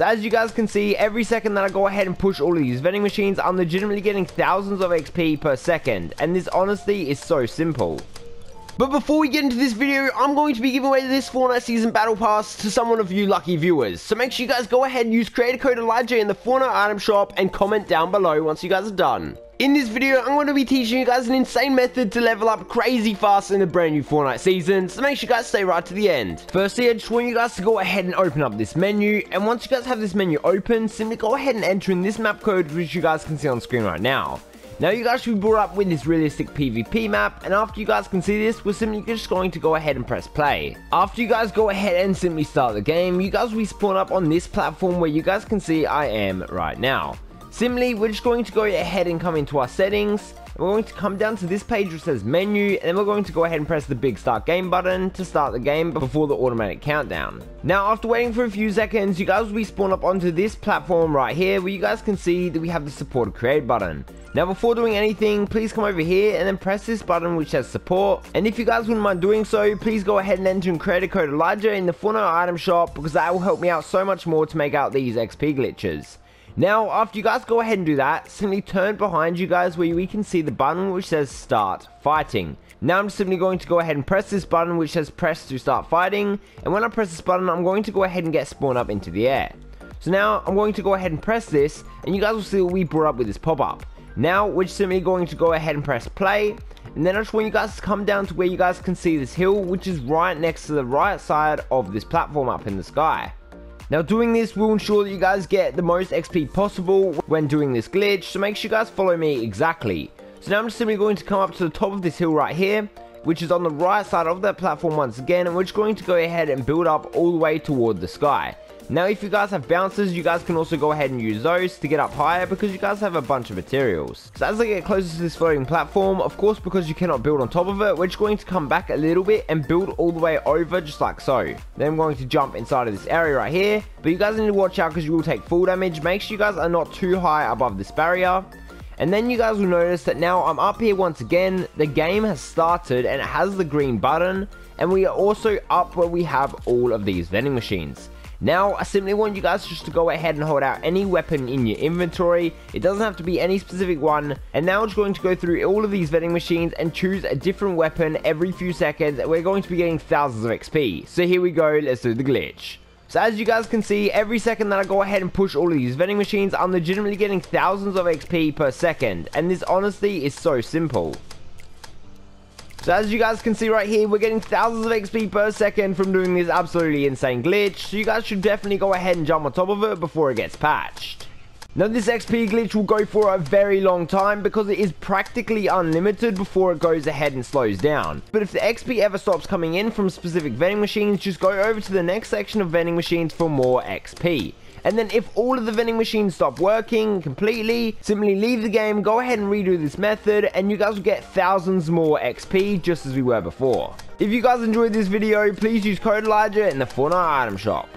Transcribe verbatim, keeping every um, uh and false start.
So as you guys can see, every second that I go ahead and push all of these vending machines, I'm legitimately getting thousands of X P per second, and this honestly is so simple. But before we get into this video, I'm going to be giving away this Fortnite Season Battle Pass to some of you lucky viewers. So make sure you guys go ahead and use creator code Elijah in the Fortnite item shop and comment down below once you guys are done. In this video, I'm going to be teaching you guys an insane method to level up crazy fast in the brand new Fortnite season, so make sure you guys stay right to the end. Firstly, I just want you guys to go ahead and open up this menu, and once you guys have this menu open, simply go ahead and enter in this map code, which you guys can see on screen right now. Now you guys should be brought up with this realistic PvP map, and after you guys can see this, we're simply just going to go ahead and press play. After you guys go ahead and simply start the game, you guys will be spawned up on this platform where you guys can see I am right now. Similarly, we're just going to go ahead and come into our settings, and we're going to come down to this page which says menu, and then we're going to go ahead and press the big start game button to start the game before the automatic countdown. Now after waiting for a few seconds, you guys will be spawned up onto this platform right here where you guys can see that we have the support create button. Now before doing anything, please come over here and then press this button which says support, and if you guys wouldn't mind doing so, please go ahead and enter in creator code Elijah in the Fortnite item shop, because that will help me out so much more to make out these X P glitches. Now, after you guys go ahead and do that, simply turn behind you guys where we can see the button which says start fighting. Now I'm simply going to go ahead and press this button which says press to start fighting, and when I press this button, I'm going to go ahead and get spawned up into the air. So now I'm going to go ahead and press this, and you guys will see what we brought up with this pop-up. Now we're simply going to go ahead and press play, and then I just want you guys to come down to where you guys can see this hill which is right next to the right side of this platform up in the sky. Now doing this will ensure that you guys get the most X P possible when doing this glitch, so make sure you guys follow me exactly. So now I'm just simply going to come up to the top of this hill right here, which is on the right side of that platform once again, and we're just going to go ahead and build up all the way toward the sky. Now if you guys have bouncers, you guys can also go ahead and use those to get up higher, because you guys have a bunch of materials. So as I get closer to this floating platform, of course because you cannot build on top of it, we're just going to come back a little bit and build all the way over just like so. Then I'm going to jump inside of this area right here, but you guys need to watch out because you will take full damage. Make sure you guys are not too high above this barrier. And then you guys will notice that now I'm up here once again, the game has started and it has the green button, and we are also up where we have all of these vending machines. Now, I simply want you guys just to go ahead and hold out any weapon in your inventory. It doesn't have to be any specific one. And now I'm just going to go through all of these vending machines and choose a different weapon every few seconds. And we're going to be getting thousands of X P. So here we go, let's do the glitch. So as you guys can see, every second that I go ahead and push all of these vending machines, I'm legitimately getting thousands of X P per second. And this honestly is so simple. So as you guys can see right here, we're getting thousands of X P per second from doing this absolutely insane glitch, so you guys should definitely go ahead and jump on top of it before it gets patched. Now this X P glitch will go for a very long time because it is practically unlimited before it goes ahead and slows down. But if the X P ever stops coming in from specific vending machines, just go over to the next section of vending machines for more X P. And then if all of the vending machines stop working completely, simply leave the game, go ahead and redo this method, and you guys will get thousands more X P just as we were before. If you guys enjoyed this video, please use code Elijah in the Fortnite item shop.